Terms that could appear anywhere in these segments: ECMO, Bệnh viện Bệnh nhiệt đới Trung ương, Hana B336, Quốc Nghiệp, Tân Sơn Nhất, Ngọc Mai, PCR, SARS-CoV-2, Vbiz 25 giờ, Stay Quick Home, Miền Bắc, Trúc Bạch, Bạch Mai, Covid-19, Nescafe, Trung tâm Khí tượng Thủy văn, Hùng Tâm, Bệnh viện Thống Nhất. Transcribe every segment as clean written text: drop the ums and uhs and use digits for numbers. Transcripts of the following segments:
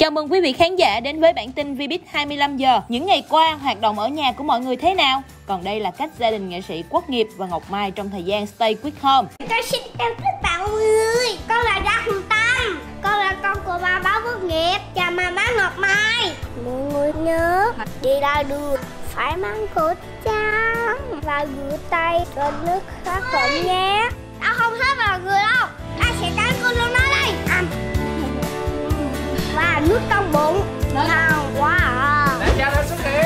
Chào mừng quý vị khán giả đến với bản tin Vbiz 25 giờ. Những ngày qua, hoạt động ở nhà của mọi người thế nào? Còn đây là cách gia đình nghệ sĩ Quốc Nghiệp và Ngọc Mai trong thời gian Stay Quick Home. Tôi xin em chúc mọi người. Con là Gia Hùng Tâm. Con là con của bà báo Quốc Nghiệp và má Ngọc Mai. Mọi người nhớ đi ra đường phải mang khẩu trang và rửa tay cho nước sát khuẩn nhé. Tao không hết vào người đâu. Ai sẽ cắn con luôn đó đây. Và nước trong bụng. Nào quá à. Để cha nó xuất hiện.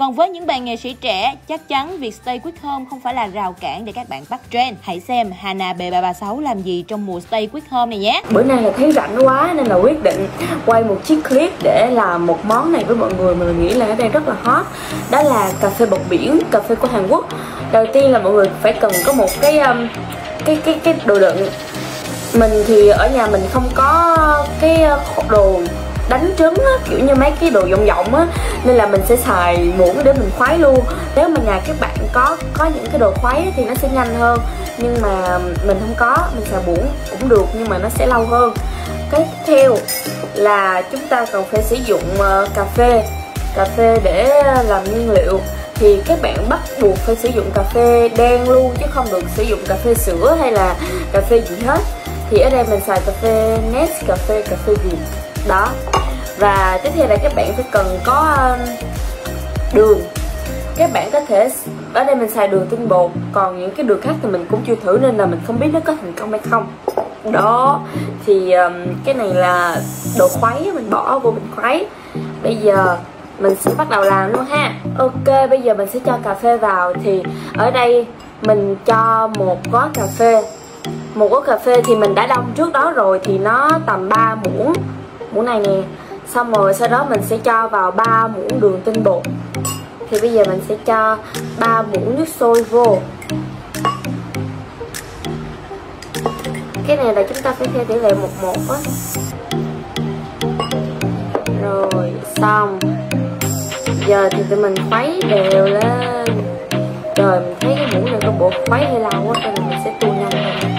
Còn với những bạn nghệ sĩ trẻ, chắc chắn việc Stay Quick Home không phải là rào cản để các bạn bắt trend. Hãy xem Hana B336 làm gì trong mùa Stay Quick Home này nhé. Bữa nay là thấy rảnh quá nên là quyết định quay một chiếc clip để làm một món này với mọi người mà mình nghĩ là nó đang rất là hot. Đó là cà phê bột biển, cà phê của Hàn Quốc. Đầu tiên là mọi người phải cần có một cái đồ đựng. Mình thì ở nhà mình không có cái đồ đánh trứng á, kiểu như mấy cái đồ vòng vòng á, nên là mình sẽ xài muỗng để mình khuấy luôn. Nếu mà nhà các bạn có những cái đồ khuấy thì nó sẽ nhanh hơn, nhưng mà mình không có, mình xài muỗng cũng được nhưng mà nó sẽ lâu hơn. Cái tiếp theo là chúng ta cần phải sử dụng cà phê để làm nguyên liệu. Thì các bạn bắt buộc phải sử dụng cà phê đen luôn chứ không được sử dụng cà phê sữa hay là cà phê gì hết. Thì ở đây mình xài cà phê Nescafe, cà phê gì đó. Và tiếp theo là các bạn phải cần có đường. Các bạn có thể, ở đây mình xài đường tinh bột, còn những cái đường khác thì mình cũng chưa thử nên là mình không biết nó có thành công hay không. Đó, thì cái này là đồ khuấy, mình bỏ vô mình khuấy. Bây giờ mình sẽ bắt đầu làm luôn ha. Ok, bây giờ mình sẽ cho cà phê vào. Thì ở đây mình cho một gói cà phê. Một gói cà phê thì mình đã đông trước đó rồi, thì nó tầm 3 muỗng. Muỗng này nè. Xong rồi sau đó mình sẽ cho vào 3 muỗng đường tinh bột. Thì bây giờ mình sẽ cho 3 muỗng nước sôi vô. Cái này là chúng ta phải theo tỷ lệ 1:1 á. Rồi xong. Giờ thì tụi mình khuấy đều lên. Rồi mình thấy cái muỗng này có bộ khuấy hơi lâu quá nên mình sẽ tua nhanh lên.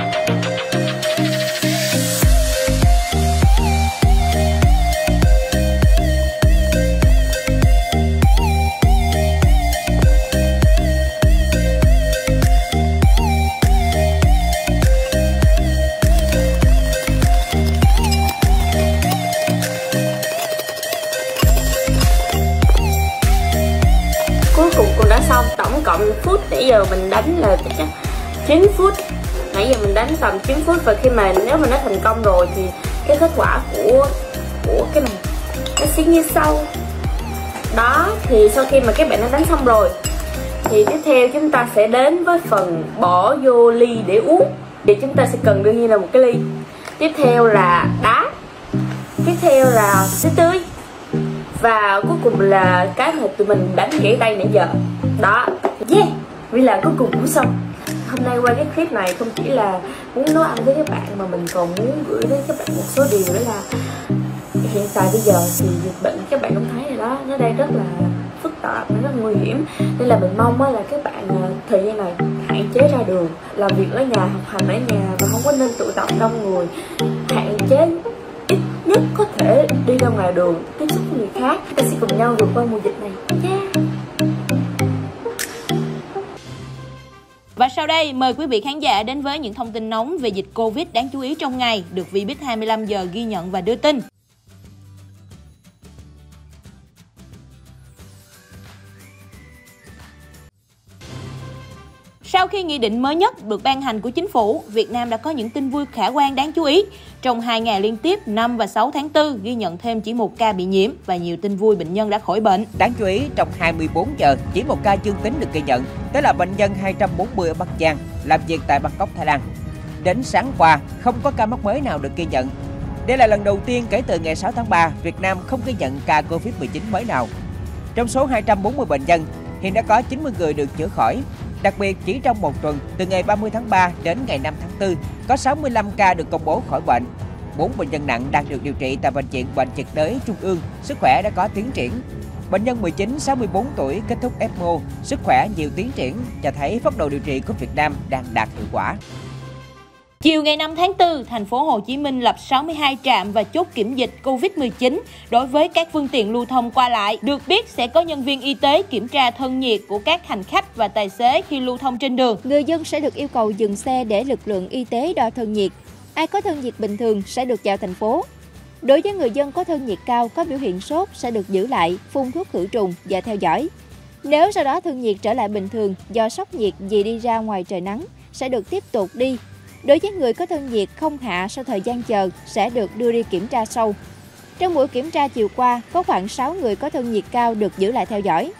Tổng cộng phút nãy giờ mình đánh là chắc 9 phút. Nãy giờ mình đánh tầm 9 phút. Và khi mà nếu mà nó thành công rồi thì cái kết quả của cái này nó sẽ như sau. Đó, thì sau khi mà các bạn đã đánh xong rồi thì tiếp theo chúng ta sẽ đến với phần bỏ vô ly để uống. Thì chúng ta sẽ cần đương nhiên là một cái ly. Tiếp theo là đá. Tiếp theo là sữa tươi. Và cuối cùng là cái mà tụi mình đánh gãy tay nãy giờ. Đó, yeah, vì là cuối cùng cũng xong. Hôm nay qua cái clip này không chỉ là muốn nấu ăn với các bạn mà mình còn muốn gửi đến các bạn một số điều. Đó là hiện tại bây giờ thì dịch bệnh các bạn cũng thấy rồi đó, nó đang rất là phức tạp, nó rất nguy hiểm. Nên là mình mong là các bạn thời gian này hãy chế ra đường, làm việc ở nhà, học hành ở nhà và không có nên tụ tập đông người, hạn chế ít nhất có thể đi ra ngoài đường, tiếp xúc với người khác. Ta sẽ cùng nhau vượt qua mùa dịch này. Yeah. Và sau đây, mời quý vị khán giả đến với những thông tin nóng về dịch Covid đáng chú ý trong ngày được Vbiz 25 giờ ghi nhận và đưa tin. Sau khi nghị định mới nhất được ban hành của chính phủ, Việt Nam đã có những tin vui khả quan đáng chú ý. Trong 2 ngày liên tiếp 5 và 6 tháng 4 ghi nhận thêm chỉ 1 ca bị nhiễm và nhiều tin vui bệnh nhân đã khỏi bệnh. Đáng chú ý, trong 24 giờ chỉ 1 ca dương tính được ghi nhận, đó là bệnh nhân 240 ở Bắc Giang, làm việc tại Bangkok, Thái Lan. Đến sáng qua, không có ca mắc mới nào được ghi nhận. Đây là lần đầu tiên kể từ ngày 6 tháng 3, Việt Nam không ghi nhận ca Covid-19 mới nào. Trong số 240 bệnh nhân, hiện đã có 90 người được chữa khỏi. Đặc biệt, chỉ trong một tuần, từ ngày 30 tháng 3 đến ngày 5 tháng 4, có 65 ca được công bố khỏi bệnh. 4 bệnh nhân nặng đang được điều trị tại Bệnh viện Bệnh nhiệt đới Trung ương, sức khỏe đã có tiến triển. Bệnh nhân 19, 64 tuổi, kết thúc ECMO, sức khỏe nhiều tiến triển, cho thấy phác đồ điều trị của Việt Nam đang đạt hiệu quả. Chiều ngày 5 tháng 4, thành phố Hồ Chí Minh lập 62 trạm và chốt kiểm dịch Covid-19 đối với các phương tiện lưu thông qua lại. Được biết sẽ có nhân viên y tế kiểm tra thân nhiệt của các hành khách và tài xế khi lưu thông trên đường. Người dân sẽ được yêu cầu dừng xe để lực lượng y tế đo thân nhiệt. Ai có thân nhiệt bình thường sẽ được vào thành phố. Đối với người dân có thân nhiệt cao, có biểu hiện sốt sẽ được giữ lại, phun thuốc khử trùng và theo dõi. Nếu sau đó thân nhiệt trở lại bình thường do sốc nhiệt vì đi ra ngoài trời nắng sẽ được tiếp tục đi. Đối với người có thân nhiệt không hạ sau thời gian chờ sẽ được đưa đi kiểm tra sâu. Trong buổi kiểm tra chiều qua, có khoảng 6 người có thân nhiệt cao được giữ lại theo dõi.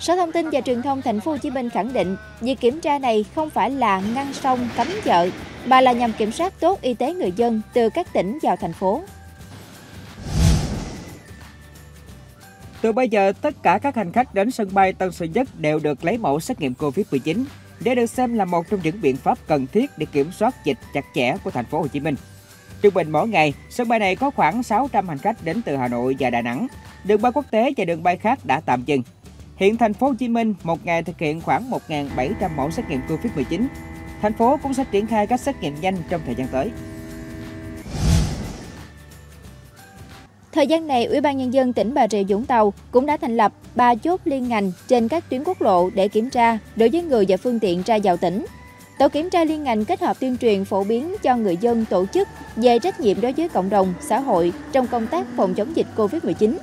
Sở Thông tin và Truyền thông Thành phố Hồ Chí Minh khẳng định, việc kiểm tra này không phải là ngăn sông cấm chợ, mà là nhằm kiểm soát tốt y tế người dân từ các tỉnh vào thành phố. Từ bây giờ, tất cả các hành khách đến sân bay Tân Sơn Nhất đều được lấy mẫu xét nghiệm Covid-19. Đây được xem là một trong những biện pháp cần thiết để kiểm soát dịch chặt chẽ của thành phố Hồ Chí Minh. Trung bình mỗi ngày, sân bay này có khoảng 600 hành khách đến từ Hà Nội và Đà Nẵng. Đường bay quốc tế và đường bay khác đã tạm dừng. Hiện thành phố Hồ Chí Minh một ngày thực hiện khoảng 1.700 mẫu xét nghiệm Covid-19. Thành phố cũng sẽ triển khai các xét nghiệm nhanh trong thời gian tới. Thời gian này, Ủy ban Nhân dân tỉnh Bà Rịa Vũng Tàu cũng đã thành lập 3 chốt liên ngành trên các tuyến quốc lộ để kiểm tra đối với người và phương tiện ra vào tỉnh. Tổ kiểm tra liên ngành kết hợp tuyên truyền phổ biến cho người dân tổ chức về trách nhiệm đối với cộng đồng, xã hội trong công tác phòng chống dịch Covid-19.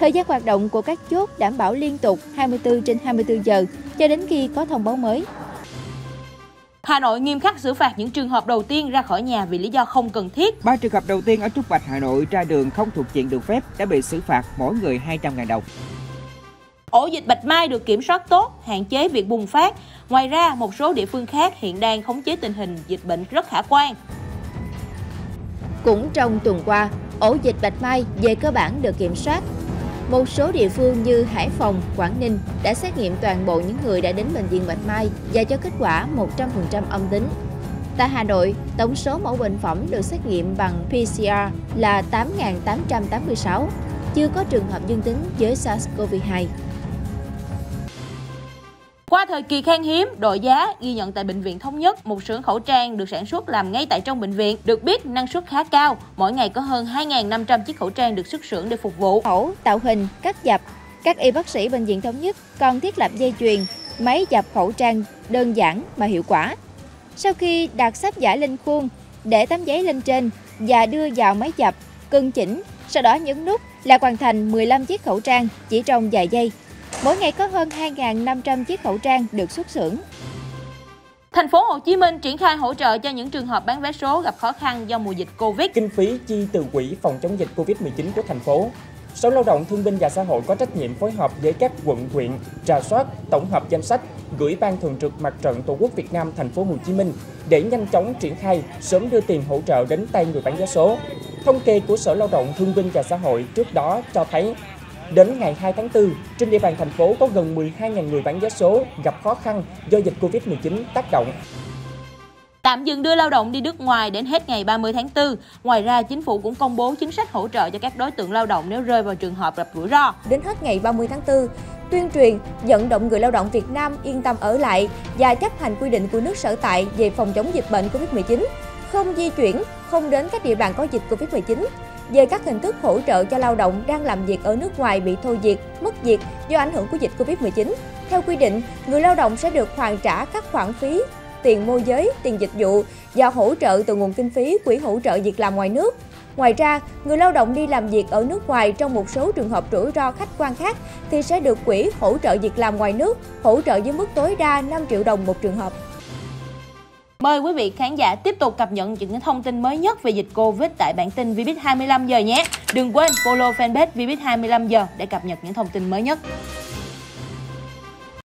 Thời gian hoạt động của các chốt đảm bảo liên tục 24/24 giờ cho đến khi có thông báo mới. Hà Nội nghiêm khắc xử phạt những trường hợp đầu tiên ra khỏi nhà vì lý do không cần thiết. 3 trường hợp đầu tiên ở Trúc Bạch, Hà Nội ra đường không thuộc diện được phép đã bị xử phạt mỗi người 200.000 đồng. Ổ dịch Bạch Mai được kiểm soát tốt, hạn chế việc bùng phát. Ngoài ra, một số địa phương khác hiện đang khống chế tình hình dịch bệnh rất khả quan. Cũng trong tuần qua, ổ dịch Bạch Mai về cơ bản được kiểm soát. Một số địa phương như Hải Phòng, Quảng Ninh đã xét nghiệm toàn bộ những người đã đến bệnh viện Bạch Mai và cho kết quả 100% âm tính. Tại Hà Nội, tổng số mẫu bệnh phẩm được xét nghiệm bằng PCR là 8.886, chưa có trường hợp dương tính với SARS-CoV-2. Qua thời kỳ khan hiếm, đội giá ghi nhận tại Bệnh viện Thống Nhất, một xưởng khẩu trang được sản xuất làm ngay tại trong bệnh viện. Được biết, năng suất khá cao, mỗi ngày có hơn 2.500 chiếc khẩu trang được xuất xưởng để phục vụ. Khẩu, tạo hình, cắt dập, các y bác sĩ Bệnh viện Thống Nhất còn thiết lập dây chuyền, máy dập khẩu trang đơn giản mà hiệu quả. Sau khi đặt sáp vải lên khuôn, để tấm giấy lên trên và đưa vào máy dập, cân chỉnh, sau đó nhấn nút là hoàn thành 15 chiếc khẩu trang chỉ trong vài giây. Mỗi ngày có hơn 2.500 chiếc khẩu trang được xuất xưởng. Thành phố Hồ Chí Minh triển khai hỗ trợ cho những trường hợp bán vé số gặp khó khăn do mùa dịch Covid. Kinh phí chi từ quỹ phòng chống dịch Covid-19 của thành phố. Sở Lao động Thương binh và Xã hội có trách nhiệm phối hợp với các quận huyện rà soát, tổng hợp danh sách, gửi Ban Thường trực Mặt trận Tổ quốc Việt Nam Thành phố Hồ Chí Minh để nhanh chóng triển khai, sớm đưa tiền hỗ trợ đến tay người bán vé số. Thống kê của Sở Lao động Thương binh và Xã hội trước đó cho thấy đến ngày 2 tháng 4, trên địa bàn thành phố có gần 12.000 người bán vé số gặp khó khăn do dịch Covid-19 tác động. Tạm dừng đưa lao động đi nước ngoài đến hết ngày 30 tháng 4. Ngoài ra, chính phủ cũng công bố chính sách hỗ trợ cho các đối tượng lao động nếu rơi vào trường hợp gặp rủi ro. Đến hết ngày 30 tháng 4, tuyên truyền, vận động người lao động Việt Nam yên tâm ở lại và chấp hành quy định của nước sở tại về phòng chống dịch bệnh COVID-19, không di chuyển, không đến các địa bàn có dịch COVID-19, về các hình thức hỗ trợ cho lao động đang làm việc ở nước ngoài bị thôi việc, mất việc do ảnh hưởng của dịch COVID-19. Theo quy định, người lao động sẽ được hoàn trả các khoản phí, tiền môi giới, tiền dịch vụ và hỗ trợ từ nguồn kinh phí Quỹ hỗ trợ việc làm ngoài nước. Ngoài ra, người lao động đi làm việc ở nước ngoài trong một số trường hợp rủi ro khách quan khác thì sẽ được Quỹ hỗ trợ việc làm ngoài nước hỗ trợ với mức tối đa 5 triệu đồng một trường hợp. Mời quý vị khán giả tiếp tục cập nhật những thông tin mới nhất về dịch Covid tại bản tin Vbiz 25 giờ nhé. Đừng quên follow fanpage Vbiz 25 giờ để cập nhật những thông tin mới nhất.